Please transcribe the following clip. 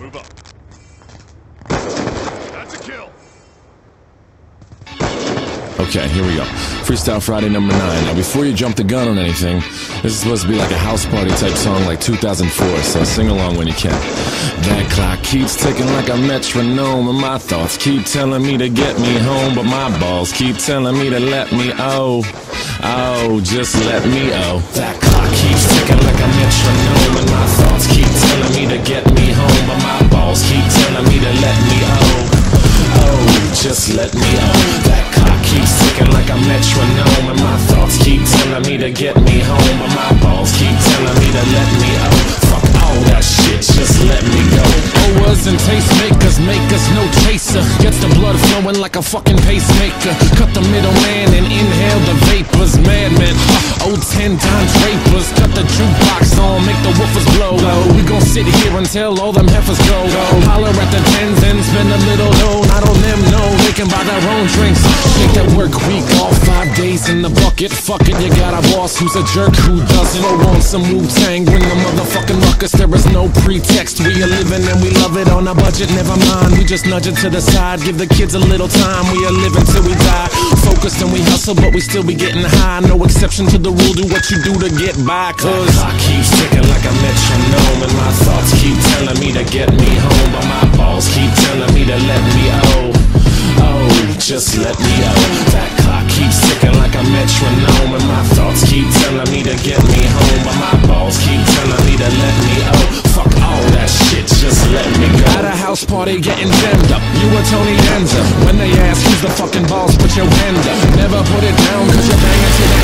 Move up. That's a kill. Okay, here we go. Freestyle Friday #9. Now, before you jump the gun on anything, this is supposed to be like a house party type song like 2004, so sing along when you can. That clock keeps ticking like a metronome, and my thoughts keep telling me to get me home, but my balls keep telling me to let me just let me That clock keeps ticking like a metronome, and my thoughts keep telling me to get me home, but my balls keep telling me to let me just let me That clock keeps ticking like a metronome, and my thoughts keep telling me to get me home, but my balls keep telling me to let me Fuck all that shit, just let me go. O's and tastemakers make us no chaser. Gets the blood flowing like a fucking pacemaker. Cut the middleman and inhale the vapors. Madman, O10 Don Drapers. Cut the jukebox on, make the woofers blow. We gon' sit here until all them heifers go. Holler at the tens and spend a little dough. Not on them, no. They can buy their own drinks. Make that work week, all 5 days in the bucket. Fuck it, you got a boss who's a jerk who doesn't. Throw on some Wu-Tang, bring the motherfucking ruckus. There is no pretext. We are living and we love it on a budget. Never mind, we just nudge it to the side. Give the kids a little time. We are living till we die. Focused and we hustle, but we still be getting high. No exception to the rule. Do what you do to get by. Cause I keep ticking like a metronome, and my thoughts keep telling me to get me home, but my balls keep telling me to let me just let me That clock keeps ticking like a metronome, and my thoughts keep telling me to get me home, but my balls keep telling me to let me Fuck all that shit, just let me go. At a house party getting jammed up, you were Tony Danza. When they ask who's the fucking boss, put your hand up. Never put it down, cause you're banging to the